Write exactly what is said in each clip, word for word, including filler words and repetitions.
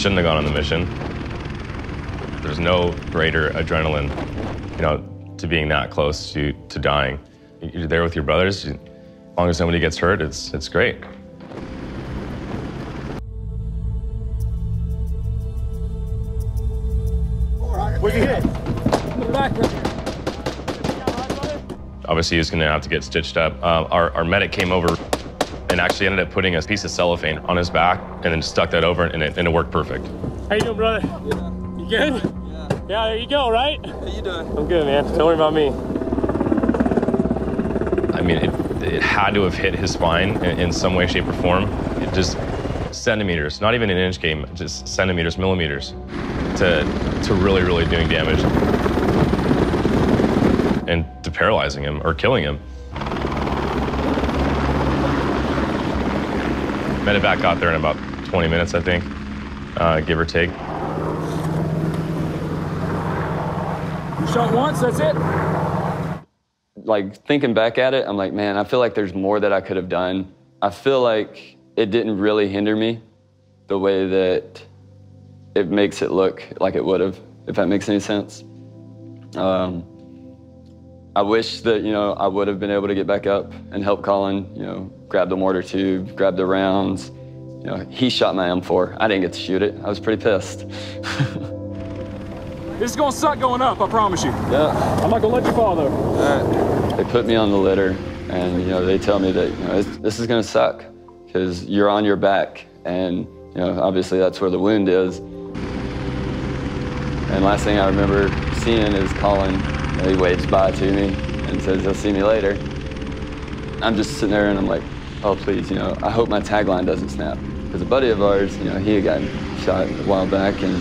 Shouldn't have gone on the mission. There's no greater adrenaline, you know, to being that close to, to dying. You're there with your brothers. As long as nobody gets hurt, it's, it's great. Where'd you hit? In the back right here. Obviously, he was going to have to get stitched up. Uh, our, our medic came over and actually ended up putting a piece of cellophane on his back and then just stuck that over, and it, and it worked perfect. How you doing, brother? Yeah. You good? Yeah. Yeah, there you go, right? How you doing? I'm good, man. Don't worry about me. I mean, it, it had to have hit his spine in, in some way, shape, or form. It just centimeters, not even an inch game, just centimeters, millimeters, to, to really, really doing damage. And to paralyzing him or killing him. Medevac got there in about twenty minutes, I think, uh, give or take. You shot once, that's it? Like, thinking back at it, I'm like, man, I feel like there's more that I could have done. I feel like it didn't really hinder me the way that it makes it look like it would have, if that makes any sense. Um, I wish that, you know, I would have been able to get back up and help Colin, you know, grab the mortar tube, grab the rounds. You know, he shot my M four. I didn't get to shoot it. I was pretty pissed. This is going to suck going up, I promise you. Yeah. I'm not going to let you fall, though. All right. They put me on the litter, and, you know, they tell me that, you know, it's, this is going to suck because you're on your back, and, you know, obviously that's where the wound is. And last thing I remember seeing is Colin. He waves bye to me and says, "You'll see me later." I'm just sitting there and I'm like, "Oh, please, you know, I hope my tagline doesn't snap." Because a buddy of ours, you know, he had gotten shot a while back, and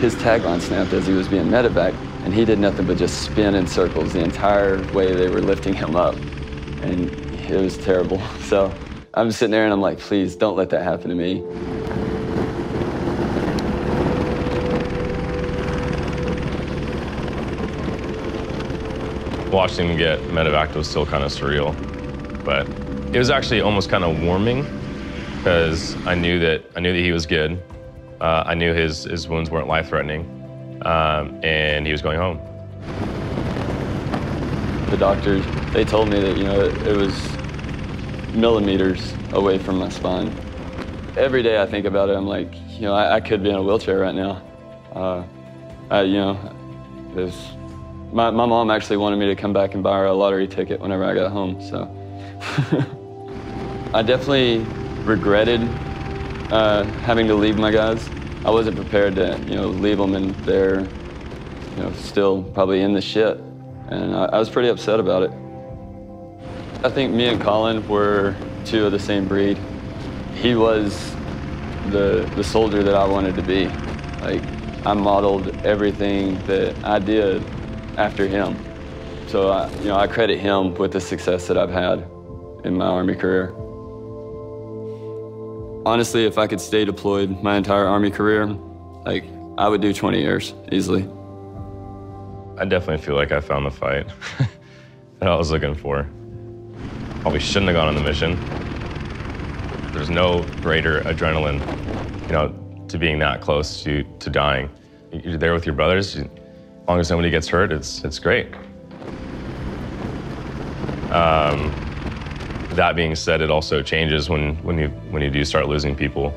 his tagline snapped as he was being medevaced, and he did nothing but just spin in circles the entire way they were lifting him up, and it was terrible. So I'm sitting there and I'm like, "Please, don't let that happen to me." Watching him get medevaced was still kind of surreal, but it was actually almost kind of warming because I knew that I knew that he was good. Uh, I knew his his wounds weren't life-threatening, um, and he was going home. The doctors, they told me that, you know, it, it was millimeters away from my spine. Every day I think about it, I'm like, you know, I, I could be in a wheelchair right now. Uh, I, you know, there's. My, my mom actually wanted me to come back and buy her a lottery ticket whenever I got home, so. I definitely regretted uh, having to leave my guys. I wasn't prepared to, you know, leave them in their, you know, still probably in the shit. And I, I was pretty upset about it. I think me and Colin were two of the same breed. He was the, the soldier that I wanted to be. Like, I modeled everything that I did after him. So, I, you know, I credit him with the success that I've had in my Army career. Honestly, if I could stay deployed my entire Army career, like, I would do twenty years, easily. I definitely feel like I found the fight that I was looking for. Probably shouldn't have gone on the mission. There's no greater adrenaline, you know, to being that close to, to dying. You're there with your brothers. You, As long as nobody gets hurt, it's, it's great. Um, that being said, it also changes when, when, you, when you do start losing people.